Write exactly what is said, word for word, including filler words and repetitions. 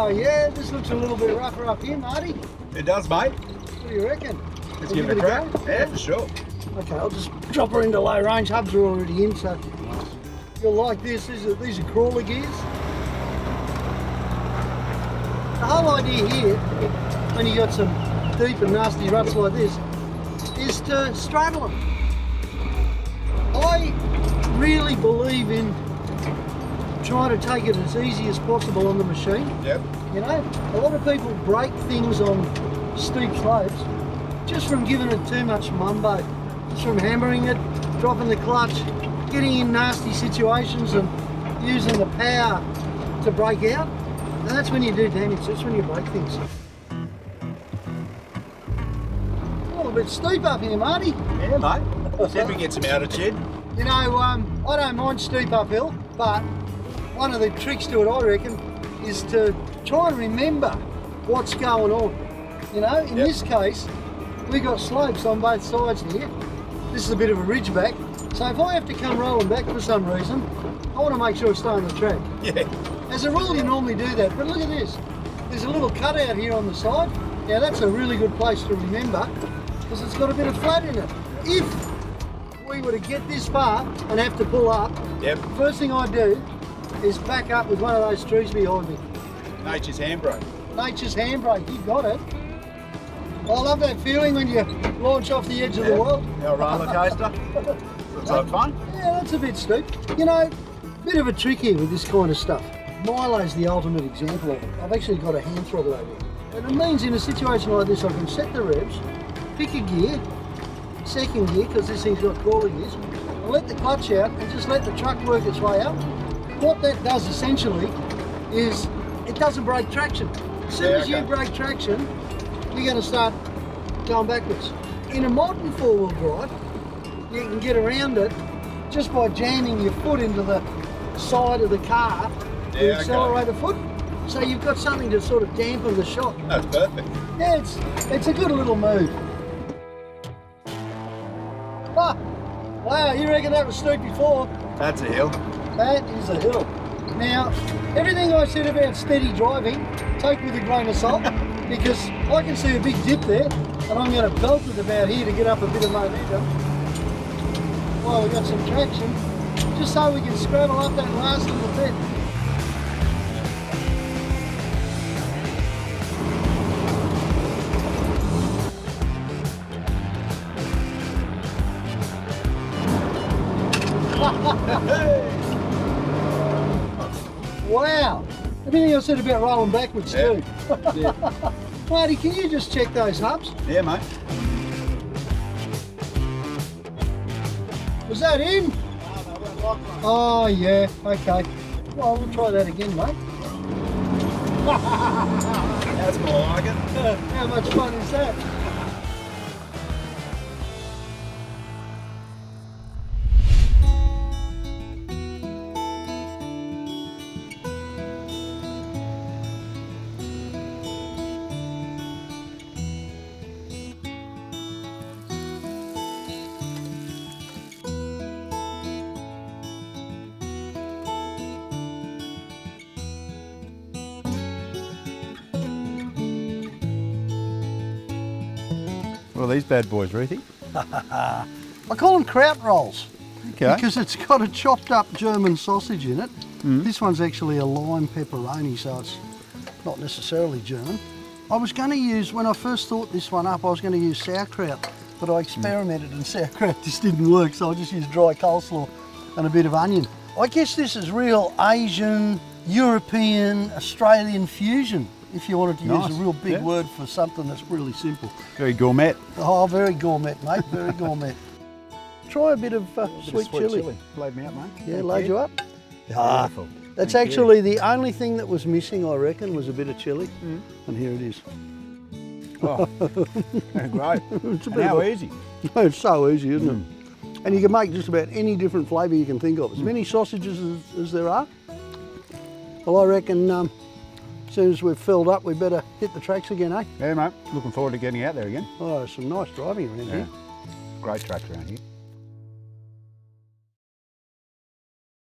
Oh yeah, this looks a little bit rougher up here, Marty. It does, mate. What do you reckon? Let's give, give it a crack. Go? Yeah, for sure. Okay, I'll just drop her into low range. Hubs are already in, so you'll like this. These are, these are crawler gears. The whole idea here, when you got some deep and nasty ruts like this, is to straddle them. I really believe in trying to take it as easy as possible on the machine. Yep. You know, a lot of people break things on steep slopes just from giving it too much mumbo. Just from hammering it, dropping the clutch, getting in nasty situations and using the power to break out. And that's when you do damage, that's when you break things. A little bit steep up here, Marty. Yeah, mate. Let's see if we get some altitude. You know, um, I don't mind steep uphill, but one of the tricks to it, I reckon, is to try and remember what's going on. You know, in yep. this case, we got slopes on both sides here. This is a bit of a ridge back. So if I have to come rolling back for some reason, I want to make sure I stay on the track. Yeah. As a rule you normally do that, but look at this. There's a little cutout here on the side. Now that's a really good place to remember because it's got a bit of flat in it. If we were to get this far and have to pull up, yep. first thing I do is back up with one of those trees behind me. Nature's handbrake. Nature's handbrake, you got it. I love that feeling when you launch off the edge yeah. of the world. Our roller coaster. Looks like fun. Yeah, that's a bit steep. You know, a bit of a trick here with this kind of stuff. Milo's the ultimate example of it. I've actually got a hand throttle over here. And it means in a situation like this I can set the revs, pick a gear, second gear, because this thing's got crawler gears, and let the clutch out and just let the truck work its way up. What that does essentially is it doesn't break traction. As soon yeah, as okay. you break traction, you're going to start going backwards. In a modern four-wheel drive, you can get around it just by jamming your foot into the side of the car. You yeah, accelerate okay. a foot, so you've got something to sort of dampen the shock. That's perfect. Yeah, it's, it's a good little move. Ah, wow, you reckon that was steep before? That's a hill. That is a hill. Now, everything I said about steady driving, take with a grain of salt, because I can see a big dip there, and I'm going to belt it about here to get up a bit of momentum. While we've got some traction, just so we can scramble up that last little bit. Wow! Everything I said about rolling backwards yeah. too. Yeah. Marty, can you just check those hubs? Yeah, mate. Was that him? No, no, we're locked on. Oh yeah, okay. Well, we'll try that again, mate. That's more like it. How much fun is that? What are these bad boys, Roothy? I call them Kraut Rolls okay. because it's got a chopped up German sausage in it. Mm. This one's actually a lime pepperoni, so it's not necessarily German. I was going to use, when I first thought this one up, I was going to use sauerkraut, but I experimented mm. and sauerkraut just didn't work, so I just used dry coleslaw and a bit of onion. I guess this is real Asian, European, Australian fusion. If you wanted to nice. use a real big yeah. word for something that's really simple. Very gourmet. Oh, very gourmet, mate, very gourmet. Try a bit of uh, a sweet, bit of sweet chilli. chilli. Load me up, mate. Yeah, Thank load you, you up. Ah, Beautiful. That's Thank actually you. the only thing that was missing, I reckon, was a bit of chilli. Mm. And here it is. Oh, great. It's a bit how of, easy. It's so easy, isn't mm. it? And you can make just about any different flavour you can think of. As mm. many sausages as, as there are. Well, I reckon, um, as soon as we've filled up, we better hit the tracks again, eh? Yeah, mate. Looking forward to getting out there again. Oh, some nice driving around yeah. here. Great tracks around here.